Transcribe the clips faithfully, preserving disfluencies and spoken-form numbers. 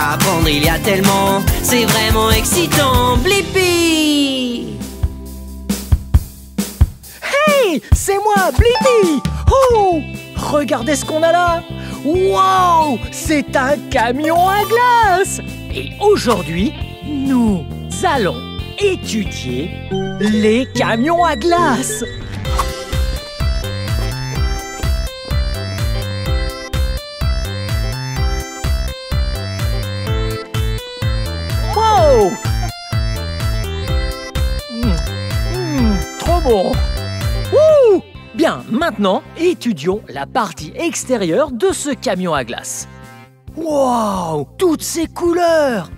Apprendre il y a tellement, c'est vraiment excitant. Blippi! Hey! C'est moi, Blippi! Oh! Regardez ce qu'on a là! Wow! C'est un camion à glace! Et aujourd'hui, nous allons étudier les camions à glace. Wow! Mmh, mmh, trop bon! Ouh! Bien, maintenant, étudions la partie extérieure de ce camion à glace. Wow! Toutes ces couleurs!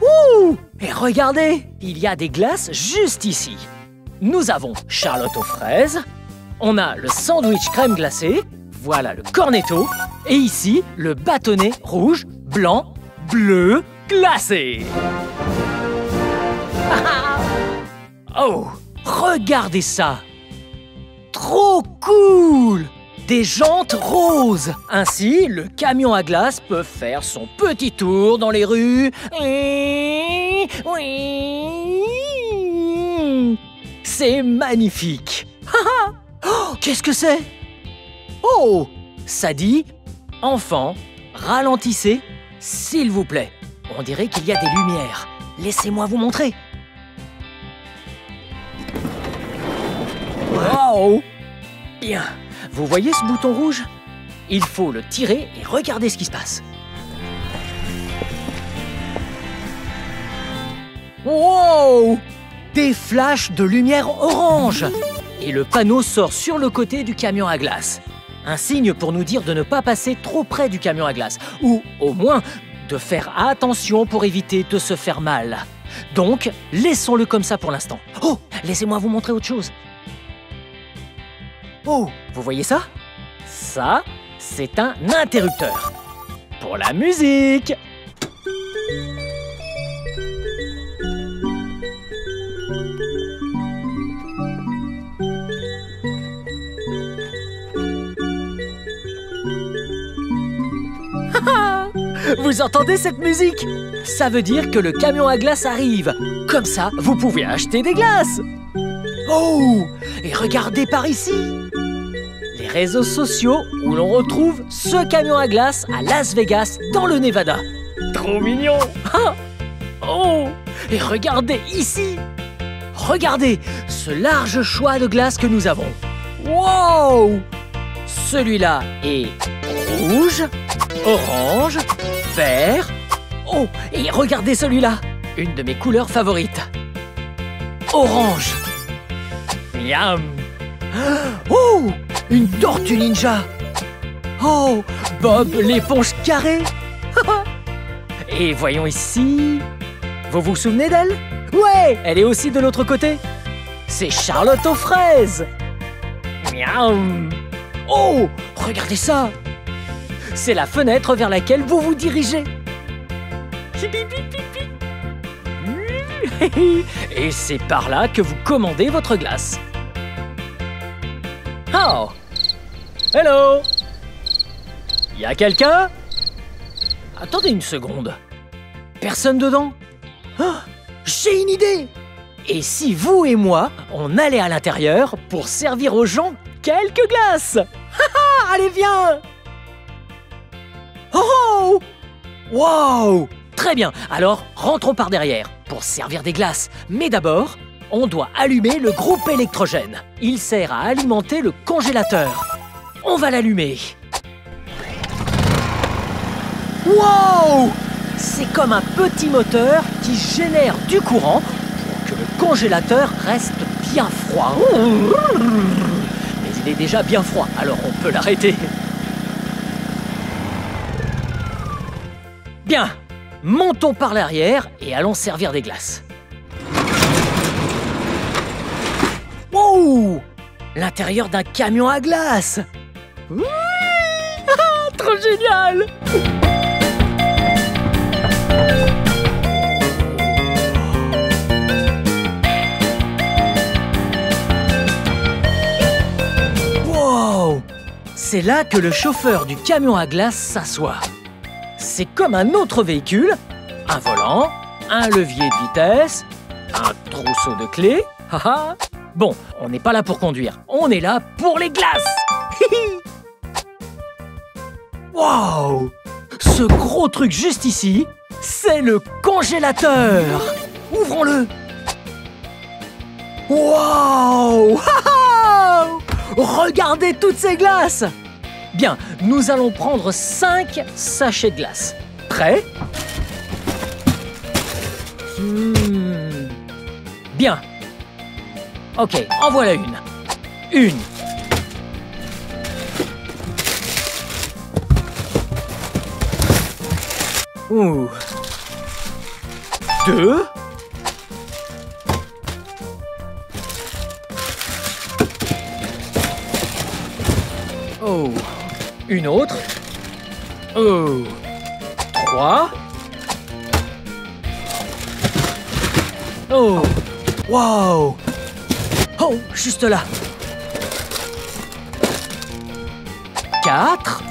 Ouh! Et regardez, il y a des glaces juste ici. Nous avons Charlotte aux fraises, on a le sandwich crème glacée, voilà le cornetto, et ici, le bâtonnet rouge, blanc, bleu, glacé. Oh, regardez ça! Trop cool! Des jantes roses. Ainsi, le camion à glace peut faire son petit tour dans les rues. C'est magnifique. Oh, qu'est-ce que c'est? Oh, ça dit « Enfants, ralentissez, s'il vous plaît. » On dirait qu'il y a des lumières. Laissez-moi vous montrer. Wow! Bien. Vous voyez ce bouton rouge? Il faut le tirer et regarder ce qui se passe. Wow! Des flashs de lumière orange! Et le panneau sort sur le côté du camion à glace. Un signe pour nous dire de ne pas passer trop près du camion à glace. Ou, au moins, de faire attention pour éviter de se faire mal. Donc, laissons-le comme ça pour l'instant. Oh! Laissez-moi vous montrer autre chose. Oh, vous voyez ça? Ça, c'est un interrupteur. Pour la musique! Vous entendez cette musique? Ça veut dire que le camion à glace arrive. Comme ça, vous pouvez acheter des glaces. Oh! Et regardez par ici! Les réseaux sociaux où l'on retrouve ce camion à glace à Las Vegas, dans le Nevada. Trop mignon! Ah! Oh! Et regardez ici! Regardez ce large choix de glace que nous avons. Wow! Celui-là est rouge, orange, vert. Oh! Et regardez celui-là! Une de mes couleurs favorites. Orange. Miam! Oh! Une tortue ninja! Oh! Bob l'éponge carrée! Et voyons ici... Vous vous souvenez d'elle? Ouais! Elle est aussi de l'autre côté. C'est Charlotte aux fraises! Miam! Oh! Regardez ça! C'est la fenêtre vers laquelle vous vous dirigez. Et c'est par là que vous commandez votre glace. Oh! Hello! Y a quelqu'un? Attendez une seconde. Personne dedans? Oh, j'ai une idée! Et si vous et moi, on allait à l'intérieur pour servir aux gens quelques glaces? Allez, viens! Oh! Wow! Très bien, alors rentrons par derrière pour servir des glaces. Mais d'abord, on doit allumer le groupe électrogène. Il sert à alimenter le congélateur. On va l'allumer. Wow! C'est comme un petit moteur qui génère du courant pour que le congélateur reste bien froid. Mais il est déjà bien froid, alors on peut l'arrêter. Bien! Montons par l'arrière et allons servir des glaces. Wow! L'intérieur d'un camion à glace. Oui! Ah, trop génial! Wow! C'est là que le chauffeur du camion à glace s'assoit. c'est comme un autre véhicule, un volant, un levier de vitesse, un trousseau de clés. Bon, on n'est pas là pour conduire, on est là pour les glaces. Wow! Ce gros truc juste ici, c'est le congélateur. Ouvrons-le. Wow! Regardez toutes ces glaces! Bien, nous allons prendre cinq sachets de glace. Prêt? hmm. Bien. Ok, en voilà une. Une. Ouh. Deux. Oh. Une autre. Oh. Trois. Oh. Wow. Oh, juste là. Quatre.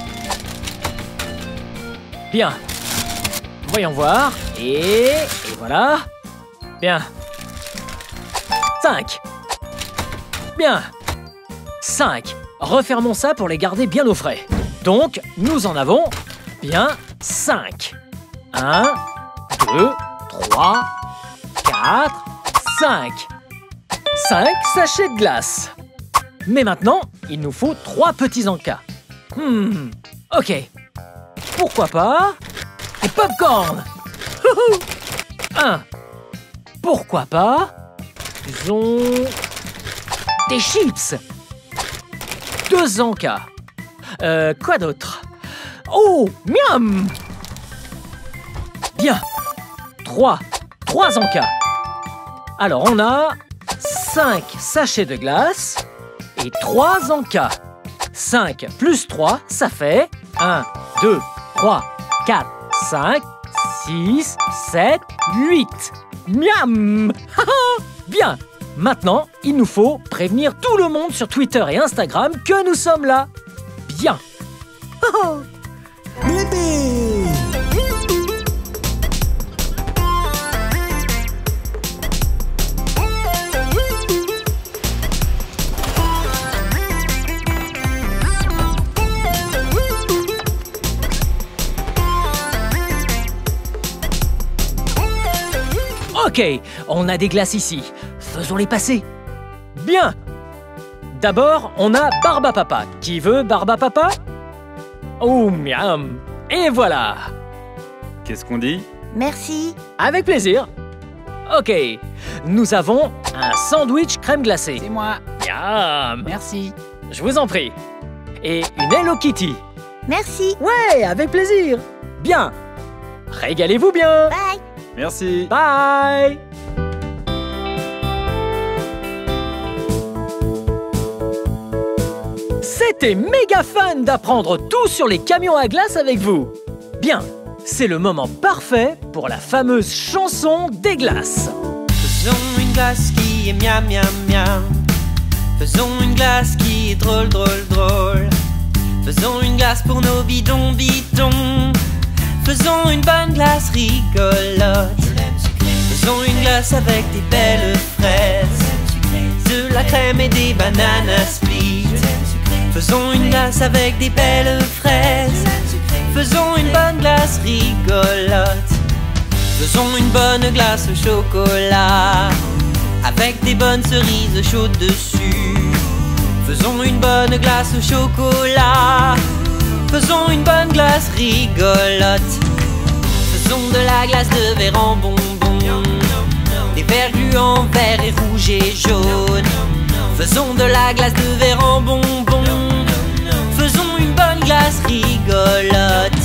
Bien. Voyons voir. Et, et voilà. Bien. Cinq. Bien. Cinq. Refermons ça pour les garder bien au frais. Donc, nous en avons bien cinq. un, deux, trois, quatre, cinq. cinq sachets de glace. Mais maintenant, il nous faut trois petits encas. Hmm, ok. Pourquoi pas des pop-corn. Un. Pourquoi pas ils ont des chips. Deux encas. Euh, quoi d'autre? Oh, miam! Bien. Trois. Trois encas. Alors, on a cinq sachets de glace et trois encas. Cinq plus trois, ça fait un, deux, trois, quatre, cinq, six, sept, huit. Miam! Bien. Maintenant, il nous faut prévenir tout le monde sur Twitter et Instagram que nous sommes là. Bien. Oh, Blippi. Ok, on a des glaces ici. Faisons-les passer. Bien. D'abord, on a Barba Papa. Qui veut Barba Papa? Oh, miam. Et voilà. Qu'est-ce qu'on dit? Merci. Avec plaisir. Ok. Nous avons un sandwich crème glacée. C'est moi. Miam. Merci. Je vous en prie. Et une Hello Kitty. Merci. Ouais, avec plaisir. Bien. Régalez-vous bien. Bye. Merci. Bye. C'était méga fun d'apprendre tout sur les camions à glace avec vous. Bien, c'est le moment parfait pour la fameuse chanson des glaces. Faisons une glace qui est miam miam miam. Faisons une glace qui est drôle drôle drôle. Faisons une glace pour nos bidons bidons. Faisons une bonne glace rigolote. Faisons une glace avec des belles fraises, de la crème et des bananes split. Faisons une glace avec des belles fraises. Faisons une bonne glace rigolote. Faisons une bonne glace au chocolat, avec des bonnes cerises chaudes dessus. Faisons une bonne glace au chocolat. Faisons une bonne glace rigolote. Faisons de la glace de verre en bonbon, des verres gluants verts et rouges et jaunes. Faisons de la glace de verre en bonbon. Faisons une bonne glace rigolote.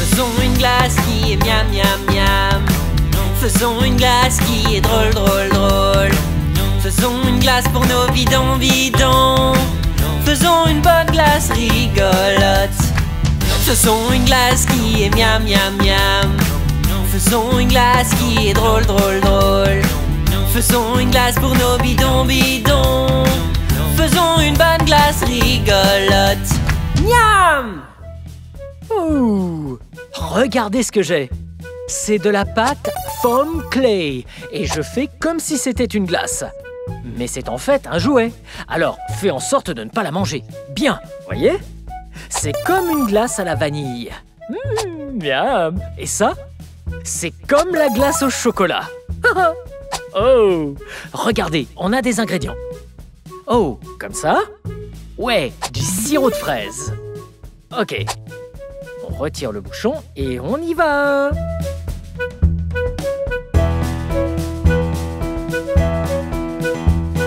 Faisons une glace qui est miam miam miam. Faisons une glace qui est drôle drôle drôle. Faisons une glace pour nos bidons bidons. Faisons une bonne glace rigolote. Faisons une glace qui est miam miam miam. Faisons une glace qui est drôle drôle drôle. Faisons une glace pour nos bidons bidons. Faisons une bonne glace rigolote. Miam! Ouh! Regardez ce que j'ai. C'est de la pâte foam clay et je fais comme si c'était une glace. Mais c'est en fait un jouet. Alors, fais en sorte de ne pas la manger. Bien, voyez? C'est comme une glace à la vanille. Mmh, bien. Et ça? C'est comme la glace au chocolat. Oh! Regardez, on a des ingrédients. Oh, comme ça? Ouais, du sirop de fraise. Ok. On retire le bouchon et on y va!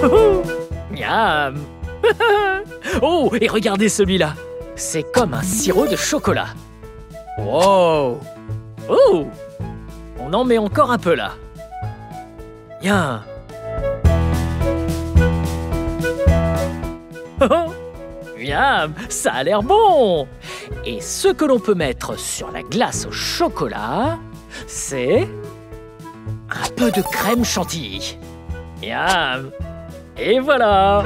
Oh, miam. Oh, et regardez celui-là. C'est comme un sirop de chocolat. Wow. Oh. On en met encore un peu là. Bien. Oh, miam. Ça a l'air bon. Et ce que l'on peut mettre sur la glace au chocolat, c'est un peu de crème chantilly. Miam. Et voilà!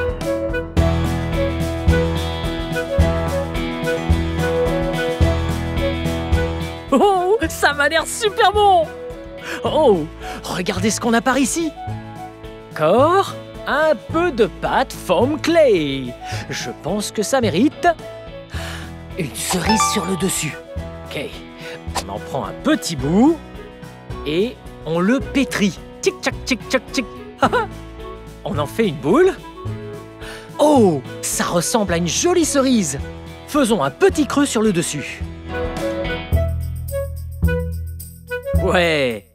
Oh, ça m'a l'air super bon! Oh, regardez ce qu'on a par ici! Encore un peu de pâte foam clay. Je pense que ça mérite une cerise sur le dessus. Ok, on en prend un petit bout et on le pétrit. Tic-tac, tic-tac, tic. On en fait une boule. Oh, ça ressemble à une jolie cerise. Faisons un petit creux sur le dessus. Ouais.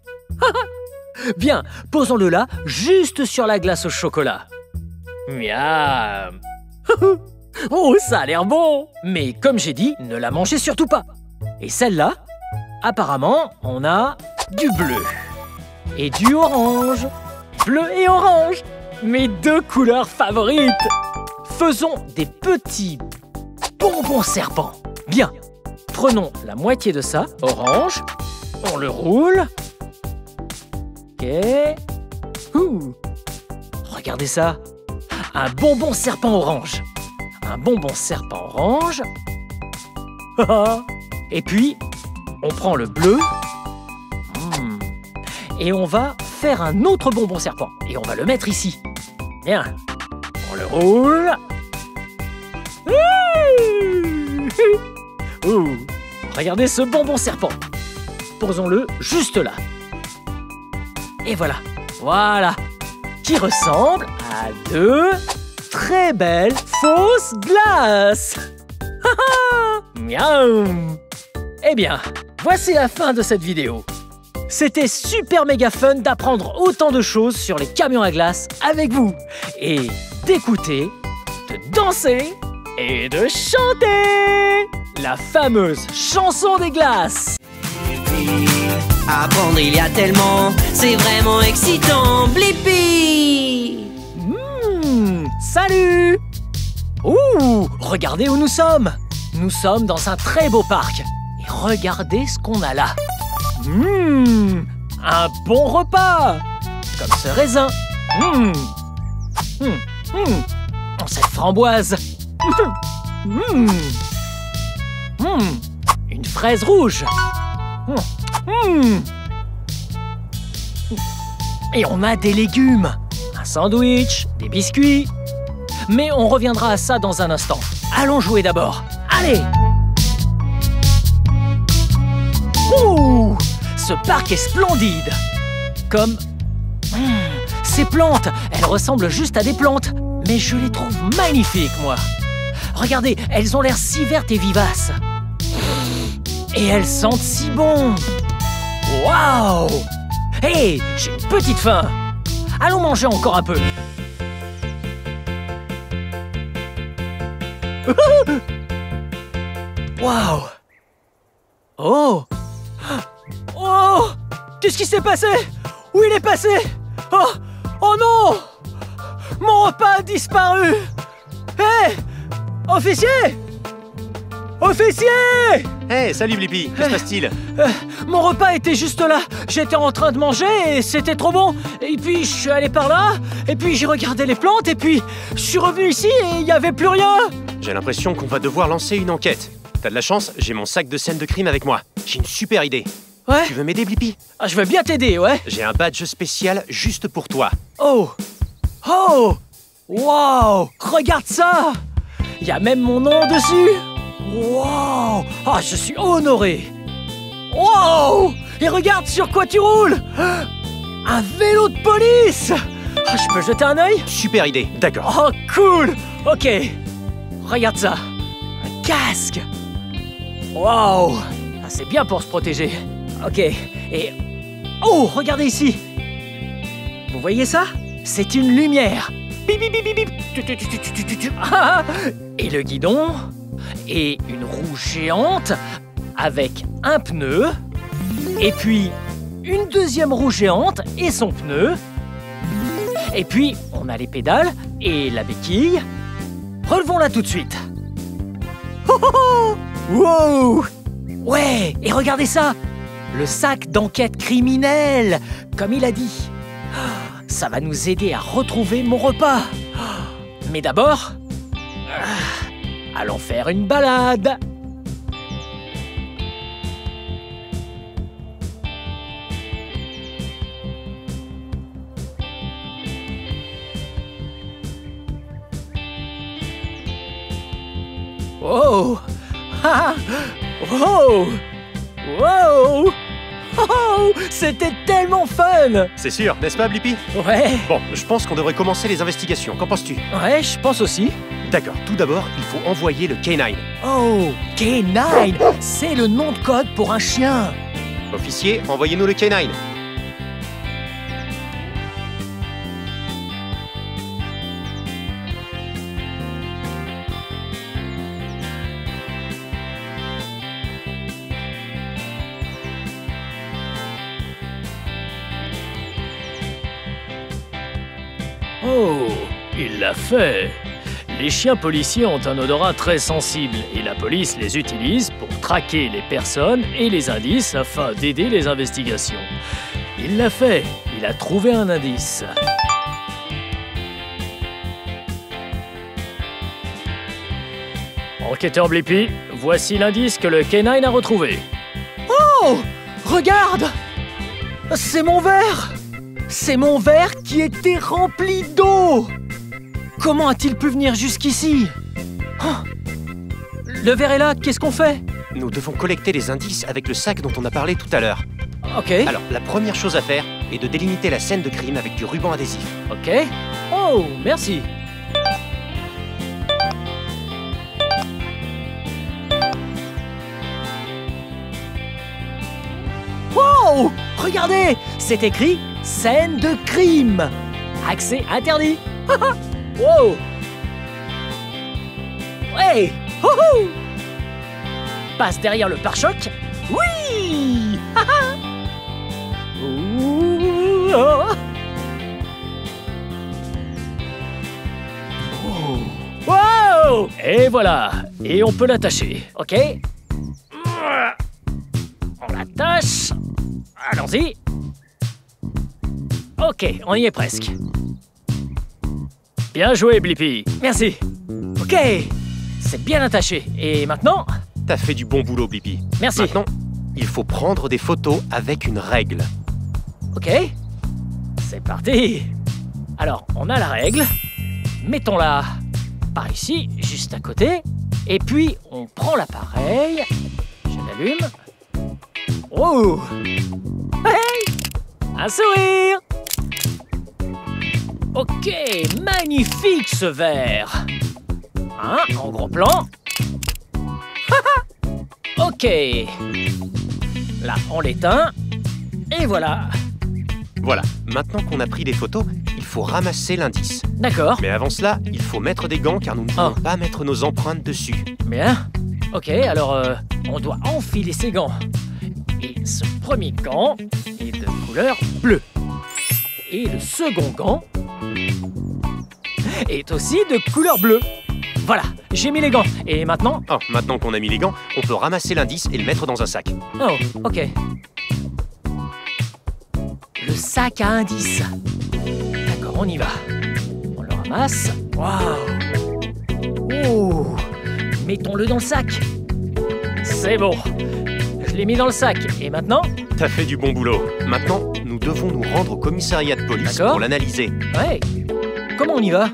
Bien, posons-le là, juste sur la glace au chocolat. Miam. Oh, ça a l'air bon. Mais comme j'ai dit, ne la mangez surtout pas. Et celle-là, apparemment, on a du bleu et du orange. Bleu et orange. Mes deux couleurs favorites. Faisons des petits bonbons serpents. Bien. Prenons la moitié de ça, orange. On le roule. Ok. Ouh. Regardez ça. Un bonbon serpent orange. Un bonbon serpent orange. Et puis, on prend le bleu. Et on va faire un autre bonbon serpent. Et on va le mettre ici. Bien. On le roule. Ouh. Regardez ce bonbon serpent. Posons-le juste là. Et voilà. Voilà. Qui ressemble à deux très belles fausses glaces. Miam. Eh bien, voici la fin de cette vidéo. C'était super méga fun d'apprendre autant de choses sur les camions à glace avec vous. Et d'écouter, de danser et de chanter la fameuse chanson des glaces. Apprendre il y a tellement, c'est vraiment excitant, Blippi. Mmh, salut. Ouh, regardez où nous sommes. Nous sommes dans un très beau parc. Et regardez ce qu'on a là. Mmh, un bon repas. Comme ce raisin. Mmh. Mmh, mmh. Cette framboise. Mmh. Mmh. Une fraise rouge. Mmh. Et on a des légumes. Un sandwich, des biscuits. Mais on reviendra à ça dans un instant. Allons jouer d'abord. Allez. Ouh. Ce parc est splendide. Comme mmh, ces plantes, elles ressemblent juste à des plantes, mais je les trouve magnifiques, moi. Regardez, elles ont l'air si vertes et vivaces. Et elles sentent si bon. Waouh! Hé, j'ai une petite faim. Allons manger encore un peu. Waouh! Oh! Oh! Qu'est-ce qui s'est passé? Où il est passé? Oh! Oh non! Mon repas a disparu! Hé! Hey, officier! Officier! Hé, hey, salut Blippi, que se passe-t-il? euh, Mon repas était juste là. J'étais en train de manger et c'était trop bon. Et puis je suis allé par là, et puis j'ai regardé les plantes, et puis je suis revenu ici et il n'y avait plus rien. J'ai l'impression qu'on va devoir lancer une enquête. T'as de la chance, j'ai mon sac de scène de crime avec moi. J'ai une super idée. Ouais? Tu veux m'aider, Blippi? Ah, je veux bien t'aider, ouais. J'ai un badge spécial juste pour toi. Oh! Oh! Wow! Regarde ça! Il y a même mon nom dessus! Wow! Ah, je suis honoré! Wow! Et regarde sur quoi tu roules! Un vélo de police! Ah, je peux jeter un œil? Super idée, d'accord. Oh, cool! Ok. Regarde ça. Un casque! Wow! Ah, c'est bien pour se protéger. Ok, et... Oh, regardez ici. Vous voyez ça? C'est une lumière. Bip, bip, bip, bip. Et le guidon. Et une roue géante avec un pneu. Et puis, une deuxième roue géante et son pneu. Et puis, on a les pédales et la béquille. Relevons-la tout de suite. Oh, oh, oh. Wow! Ouais, et regardez ça! Le sac d'enquête criminelle, comme il a dit. Ça va nous aider à retrouver mon repas. Mais d'abord, allons faire une balade. Oh! Wow! Wow! Oh, c'était tellement fun! C'est sûr, n'est-ce pas, Blippi? Ouais! Bon, je pense qu'on devrait commencer les investigations. Qu'en penses-tu? Ouais, je pense aussi. D'accord, tout d'abord, il faut envoyer le K neuf. Oh, K neuf! C'est le nom de code pour un chien. Officier, envoyez-nous le K neuf. Oh, il l'a fait! Les chiens policiers ont un odorat très sensible et la police les utilise pour traquer les personnes et les indices afin d'aider les investigations. Il l'a fait! Il a trouvé un indice. Enquêteur Blippi, voici l'indice que le K neuf a retrouvé. Oh! Regarde! C'est mon verre! C'est mon verre qui était rempli d'eau! Comment a-t-il pu venir jusqu'ici? Oh, le verre est là, qu'est-ce qu'on fait? Nous devons collecter les indices avec le sac dont on a parlé tout à l'heure. Ok. Alors, la première chose à faire est de délimiter la scène de crime avec du ruban adhésif. Ok. Oh, merci. Wow! Regardez! C'est écrit... Scène de crime! Accès interdit! Wow! Hey! Wouhou! Passe derrière le pare-choc! Oui! Wow! Et voilà! Et on peut l'attacher. Ok? On l'attache! Allons-y! Ok, on y est presque. Bien joué, Blippi. Merci. Ok, c'est bien attaché. Et maintenant? T'as fait du bon boulot, Blippi. Merci. Maintenant, il faut prendre des photos avec une règle. Ok, c'est parti. Alors, on a la règle. Mettons-la par ici, juste à côté. Et puis, on prend l'appareil. Je l'allume. Oh! Hey! Un sourire! Ok, magnifique ce verre. Hein, en gros plan. Ok. Là, on l'éteint. Et voilà. Voilà, maintenant qu'on a pris des photos, il faut ramasser l'indice. D'accord. Mais avant cela, il faut mettre des gants car nous ne pouvons oh. pas mettre nos empreintes dessus. Bien. Ok, alors euh, on doit enfiler ces gants. Et ce premier gant est de couleur bleue. Et le second gant est aussi de couleur bleue. Voilà, j'ai mis les gants. Et maintenant... Oh, maintenant qu'on a mis les gants, on peut ramasser l'indice et le mettre dans un sac. Oh, ok. Le sac à indice. D'accord, on y va. On le ramasse. Waouh. Oh. Mettons-le dans le sac. C'est bon. Je l'ai mis dans le sac. Et maintenant? T'as fait du bon boulot. Maintenant, nous devons nous rendre au commissariat de police pour l'analyser. Ouais. Comment on y va?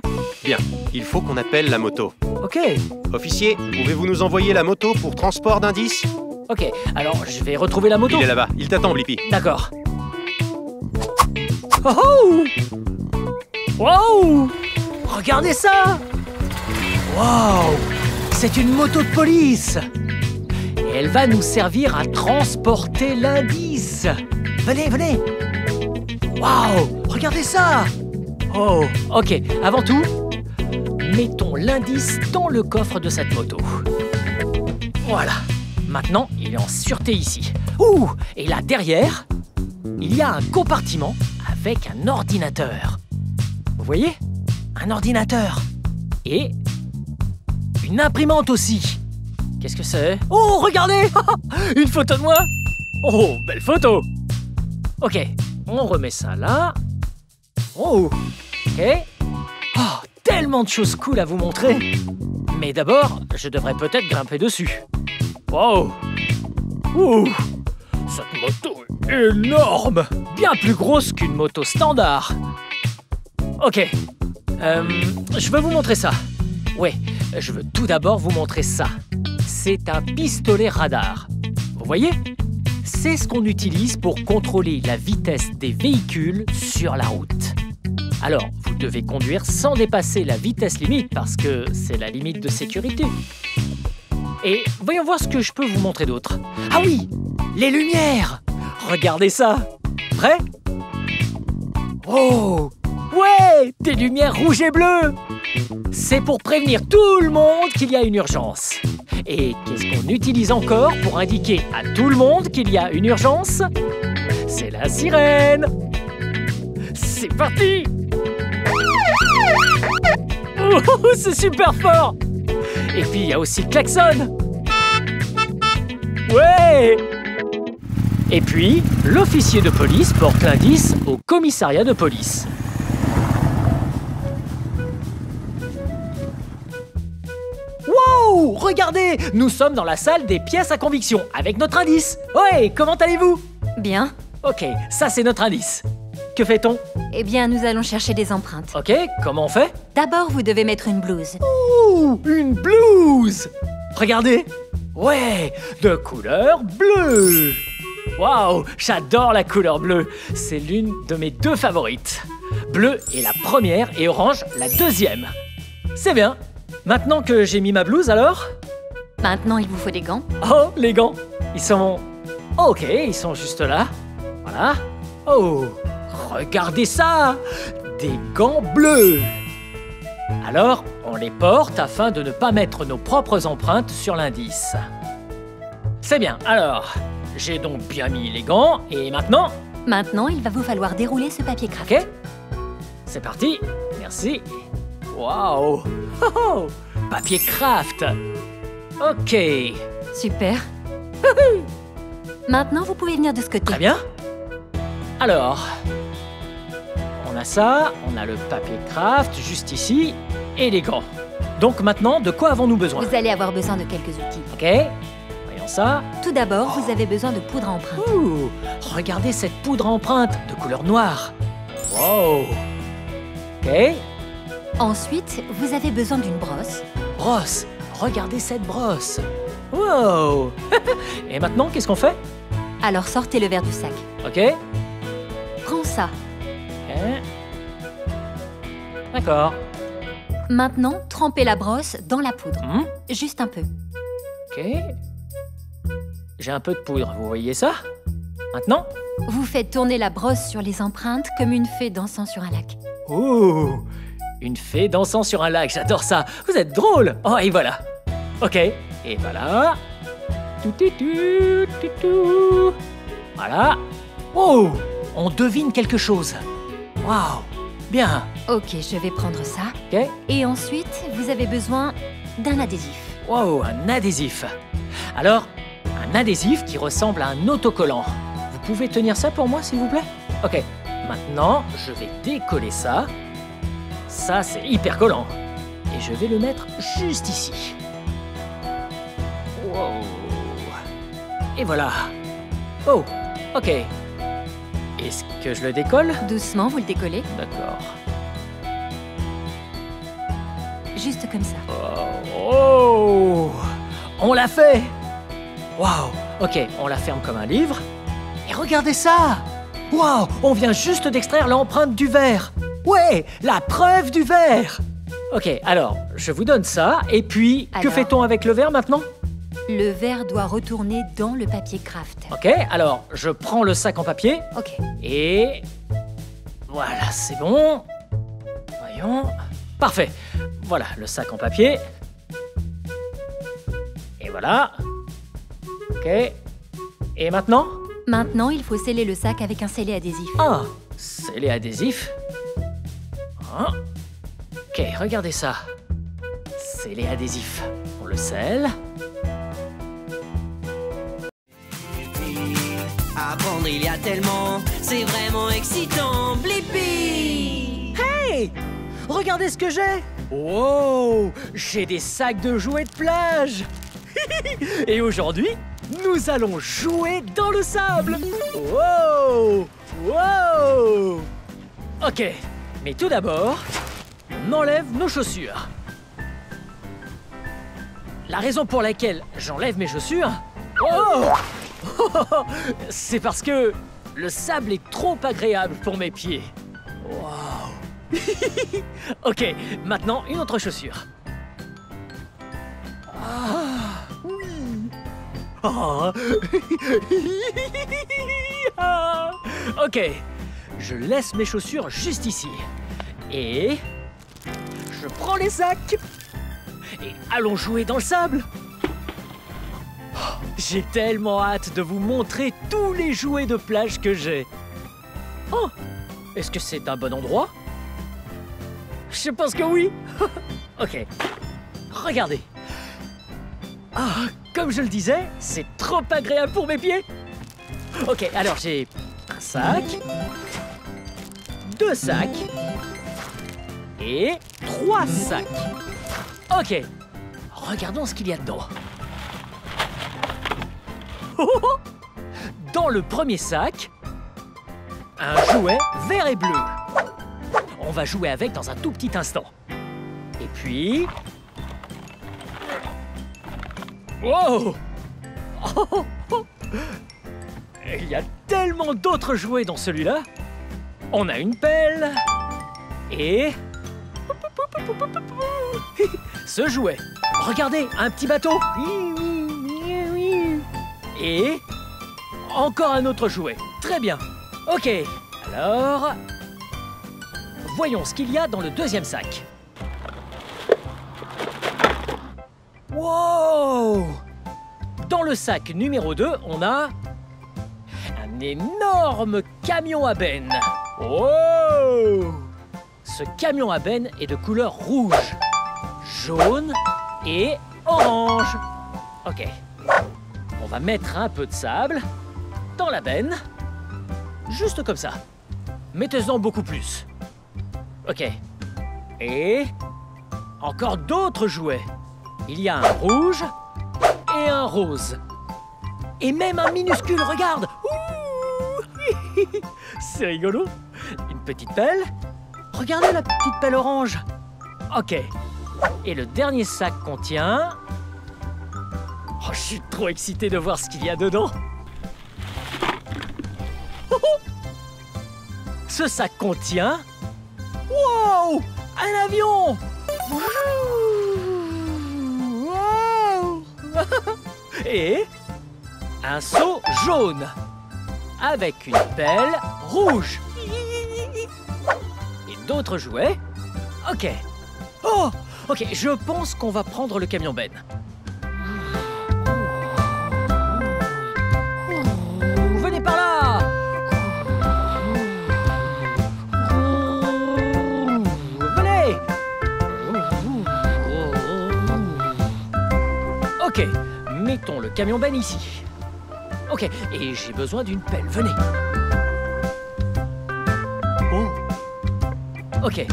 Bien. Il faut qu'on appelle la moto. Ok. Officier, pouvez-vous nous envoyer la moto pour transport d'indices? Ok. Alors, je vais retrouver la moto. Il est là-bas. Il t'attend, Blippi. D'accord. Oh oh! Wow! Regardez ça! Wow! C'est une moto de police! Et elle va nous servir à transporter l'indice! Venez, venez! Wow! Regardez ça! Oh! Ok, avant tout, mettons l'indice dans le coffre de cette moto. Voilà! Maintenant, il est en sûreté ici. Ouh! Et là, derrière, il y a un compartiment avec un ordinateur. Vous voyez? Un ordinateur. Et une imprimante aussi. Qu'est-ce que c'est? Oh, regardez! Une photo de moi! Oh, belle photo! Ok, on remet ça là. Oh, ok. Oh, tellement de choses cool à vous montrer. Mais d'abord, je devrais peut-être grimper dessus. Wow! Ouh! Cette moto est énorme! Bien plus grosse qu'une moto standard. Ok. Euh, je veux vous montrer ça. Ouais, je veux tout d'abord vous montrer ça. C'est un pistolet radar. Vous voyez? C'est ce qu'on utilise pour contrôler la vitesse des véhicules sur la route. Alors, vous devez conduire sans dépasser la vitesse limite parce que c'est la limite de sécurité. Et voyons voir ce que je peux vous montrer d'autre. Ah oui! Les lumières! Regardez ça! Prêt? Oh! Ouais, des lumières rouges et bleues. C'est pour prévenir tout le monde qu'il y a une urgence. Et qu'est-ce qu'on utilise encore pour indiquer à tout le monde qu'il y a une urgence? C'est la sirène. C'est parti. Oh, c'est super fort. Et puis, il y a aussi le klaxon. Ouais. Et puis, l'officier de police porte l'indice au commissariat de police. Wow! Regardez! Nous sommes dans la salle des pièces à conviction, avec notre indice. Ouais, comment allez-vous? Bien. Ok, ça c'est notre indice. Que fait-on? Eh bien, nous allons chercher des empreintes. Ok, comment on fait? D'abord, vous devez mettre une blouse. Ouh! Une blouse! Regardez! Ouais, de couleur bleue! Waouh! J'adore la couleur bleue. C'est l'une de mes deux favorites. Bleu est la première et orange la deuxième. C'est bien. Maintenant que j'ai mis ma blouse, alors? Maintenant, il vous faut des gants. Oh, les gants! Ils sont... Oh, ok, ils sont juste là. Voilà. Oh, regardez ça! Des gants bleus! Alors, on les porte afin de ne pas mettre nos propres empreintes sur l'indice. C'est bien, alors, j'ai donc bien mis les gants, et maintenant? Maintenant, il va vous falloir dérouler ce papier craft. Ok, c'est parti, merci. Waouh! Oh, oh, papier craft! Ok! Super! Maintenant, vous pouvez venir de ce côté. Très bien! Alors, on a ça, on a le papier craft juste ici, et les gants. Donc maintenant, de quoi avons-nous besoin? Vous allez avoir besoin de quelques outils. Ok, voyons ça. Tout d'abord, oh. vous avez besoin de poudre à empreinte. Ouh, regardez cette poudre à empreinte de couleur noire. Wow! Ok. Ensuite, vous avez besoin d'une brosse. Brosse! Regardez cette brosse! Wow! Et maintenant, qu'est-ce qu'on fait? Alors, sortez le verre du sac. Ok. Prends ça. Ok. D'accord. Maintenant, trempez la brosse dans la poudre. Mmh. Juste un peu. Ok. J'ai un peu de poudre, vous voyez ça? Maintenant? Vous faites tourner la brosse sur les empreintes comme une fée dansant sur un lac. Ouh! Une fée dansant sur un lac, j'adore ça. Vous êtes drôle. Oh, et voilà. Ok, et voilà. Tout, tout, tout, tout, tout. Voilà. Oh, on devine quelque chose. Waouh, bien. Ok, je vais prendre ça. Ok. Et ensuite, vous avez besoin d'un adhésif. Waouh, un adhésif. Alors, un adhésif qui ressemble à un autocollant. Vous pouvez tenir ça pour moi, s'il vous plaît? Ok, maintenant, je vais décoller ça. Ça, c'est hyper collant. Et je vais le mettre juste ici. Wow. Et voilà. Oh, ok. Est-ce que je le décolle? Doucement, vous le décollez. D'accord. Juste comme ça. Oh, oh. On l'a fait. Waouh. Ok, on la ferme comme un livre. Et regardez ça. Waouh. On vient juste d'extraire l'empreinte du verre. Ouais, la preuve du verre. Ok, alors, je vous donne ça, et puis, alors, que fait-on avec le verre maintenant? Le verre doit retourner dans le papier craft. Ok, alors, je prends le sac en papier. Ok. Et... voilà, c'est bon. Voyons. Parfait. Voilà, le sac en papier. Et voilà. Ok. Et maintenant? Maintenant, il faut sceller le sac avec un scellé adhésif. Ah, scellé adhésif. Hein? Ok, regardez ça. Scellé adhésif. On le scelle. Apprendre, il y a tellement. C'est vraiment excitant, Blippi! Hey! Regardez ce que j'ai! Wow! J'ai des sacs de jouets de plage! Et aujourd'hui, nous allons jouer dans le sable! Wow! Wow! Ok, mais tout d'abord... on enlève nos chaussures. La raison pour laquelle j'enlève mes chaussures... oh, oh, c'est parce que le sable est trop agréable pour mes pieds. Wow. Ok, maintenant une autre chaussure. Ah, oui. Oh. Ah. Ok, je laisse mes chaussures juste ici. Et... je prends les sacs et allons jouer dans le sable. Oh, j'ai tellement hâte de vous montrer tous les jouets de plage que j'ai. Oh, est-ce que c'est un bon endroit? Je pense que oui. Ok, regardez. Ah, comme je le disais, c'est trop agréable pour mes pieds. Ok, alors j'ai un sac, deux sacs... et trois sacs. Ok, regardons ce qu'il y a dedans. Dans le premier sac, un jouet vert et bleu. On va jouer avec dans un tout petit instant. Et puis... wow! Il y a tellement d'autres jouets dans celui-là. On a une pelle et... ce jouet. Regardez, un petit bateau. Et encore un autre jouet. Très bien. Ok, alors... voyons ce qu'il y a dans le deuxième sac. Wow! Dans le sac numéro deux, on a... un énorme camion à benne. Oh! Ce camion à benne est de couleur rouge, jaune et orange. Ok. On va mettre un peu de sable dans la benne. Juste comme ça. Mettez-en beaucoup plus. Ok. Et encore d'autres jouets. Il y a un rouge et un rose. Et même un minuscule, regarde. C'est rigolo. Une petite pelle. Regardez la petite pelle orange. Ok. Et le dernier sac contient... oh, je suis trop excité de voir ce qu'il y a dedans. Oh, oh. Ce sac contient... wow! Un avion! Wow. Et... un seau jaune. Avec une pelle rouge. D'autres jouets. Ok. Oh, ok, je pense qu'on va prendre le camion ben. Oh, venez par là. Oh, venez. Ok, mettons le camion ben ici. Ok, et j'ai besoin d'une pelle, venez. Ok,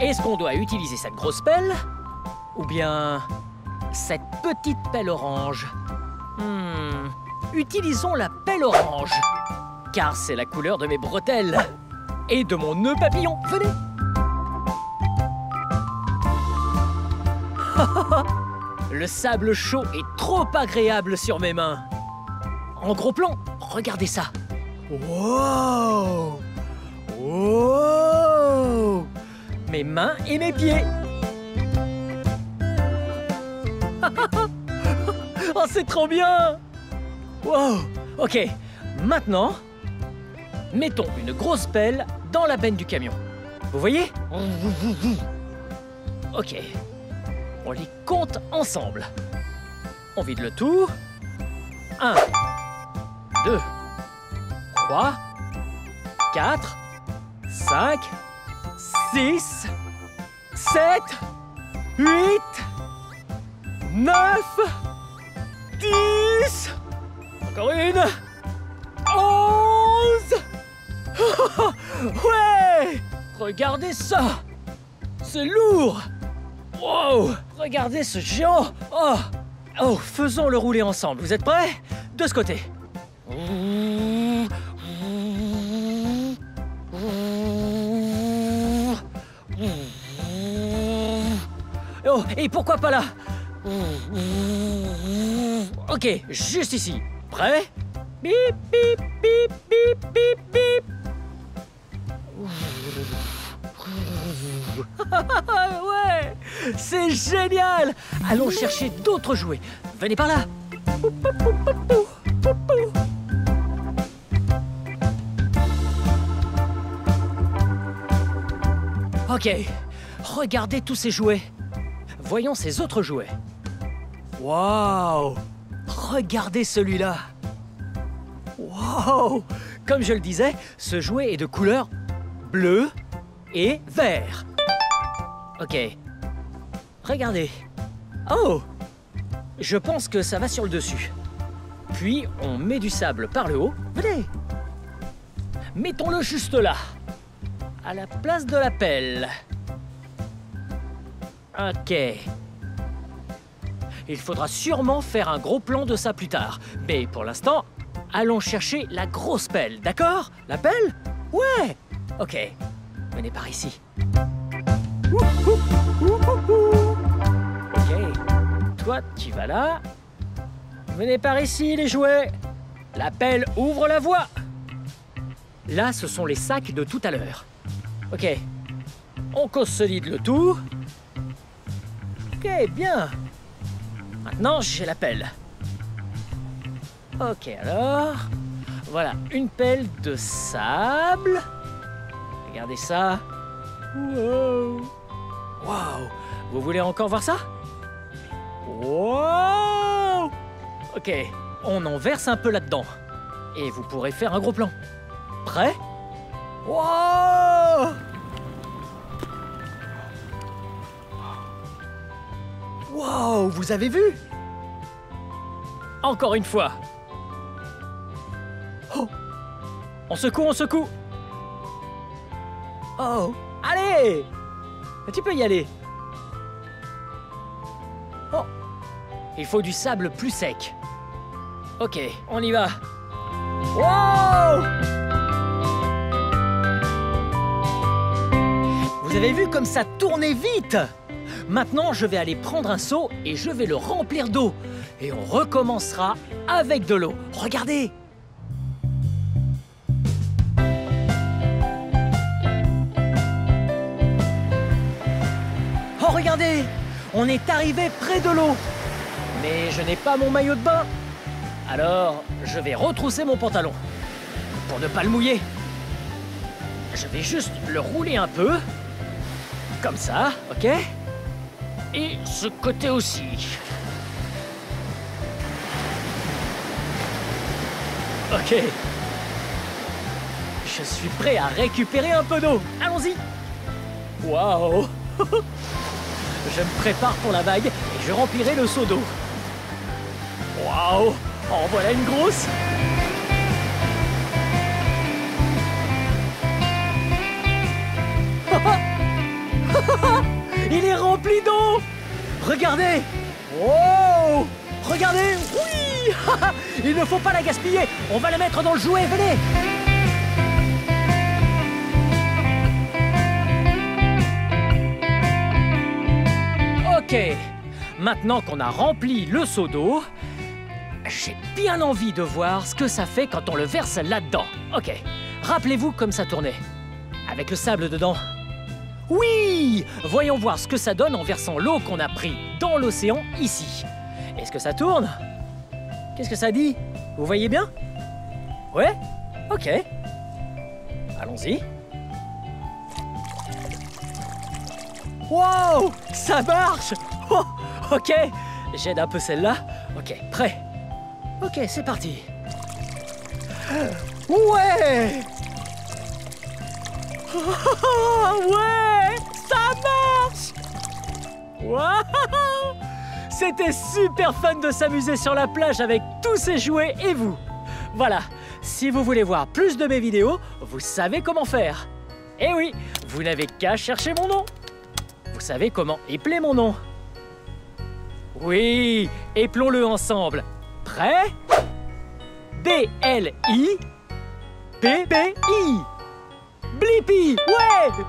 est-ce qu'on doit utiliser cette grosse pelle ou bien cette petite pelle orange? Hmm, utilisons la pelle orange. Car c'est la couleur de mes bretelles et de mon nœud papillon. Venez. Le sable chaud est trop agréable sur mes mains. En gros plan, regardez ça. Wow! Wow! Mes mains et mes pieds. Oh, c'est trop bien! Wow! Ok, maintenant, mettons une grosse pelle dans la benne du camion. Vous voyez? Ok, on les compte ensemble. On vide le tour. un, deux, trois, quatre, cinq, six, sept, huit, neuf, dix. Encore une. onze. Ouais! Regardez ça! C'est lourd! Wow! Regardez ce géant! Oh! Oh, faisons le rouler ensemble. Vous êtes prêts? De ce côté. Oh, et pourquoi pas là? Ok, juste ici. Prêt? Bip, bip, bip, bip, bip, bip. Ouais, c'est génial. Allons chercher d'autres jouets. Venez par là. Ok, regardez tous ces jouets. Voyons ces autres jouets. Waouh! Regardez celui-là. Waouh! Comme je le disais, ce jouet est de couleur bleu et vert. Ok. Regardez. Oh! Je pense que ça va sur le dessus. Puis, on met du sable par le haut. Venez! Mettons-le juste là, à la place de la pelle. Ok. Il faudra sûrement faire un gros plan de ça plus tard. Mais pour l'instant, allons chercher la grosse pelle, d'accord? La pelle? Ouais! Ok. Venez par ici. Ok. Toi, tu vas là. Venez par ici, les jouets. La pelle ouvre la voie. Là, ce sont les sacs de tout à l'heure. Ok. On consolide le tout. Ok, bien. Maintenant, j'ai la pelle. Ok, alors... Voilà, une pelle de sable. Regardez ça. Wow. Wow. Vous voulez encore voir ça? Wow. Ok, on en verse un peu là-dedans. Et vous pourrez faire un gros plan. Prêt? Wow. Wow, vous avez vu? Encore une fois. Oh. On secoue, on secoue. Oh, allez! Tu peux y aller. Oh. Il faut du sable plus sec. Ok, on y va. Wow! Vous avez vu comme ça tournait vite? Maintenant, je vais aller prendre un seau et je vais le remplir d'eau. Et on recommencera avec de l'eau. Regardez! Oh, regardez! On est arrivé près de l'eau. Mais je n'ai pas mon maillot de bain. Alors, je vais retrousser mon pantalon pour ne pas le mouiller. Je vais juste le rouler un peu. Comme ça, ok? Et ce côté aussi. Ok. Je suis prêt à récupérer un peu d'eau. Allons-y. Waouh. Je me prépare pour la vague et je remplirai le seau d'eau. Waouh. En voilà une grosse. Il est rempli d'eau! Regardez! Wow! Regardez! Oui! Blippi. Il ne faut pas la gaspiller. On va la mettre dans le jouet, venez. Ok, maintenant qu'on a rempli le seau d'eau, j'ai bien envie de voir ce que ça fait quand on le verse là-dedans. Ok, rappelez-vous comme ça tournait, avec le sable dedans. Oui! Voyons voir ce que ça donne en versant l'eau qu'on a pris dans l'océan ici. Est-ce que ça tourne? Qu'est-ce que ça dit? Vous voyez bien? Ouais? Ok. Allons-y. Wow! Ça marche! Oh, ok, j'aide un peu celle-là. Ok, prêt. Ok, c'est parti. Ouais! Oh, ouais! Ça marche! Wow! C'était super fun de s'amuser sur la plage avec tous ces jouets et vous. Voilà, si vous voulez voir plus de mes vidéos, vous savez comment faire. Eh oui, vous n'avez qu'à chercher mon nom. Vous savez comment épeler mon nom. Oui, éplons-le ensemble. Prêt? B L I P P I. Blippi! Ouais!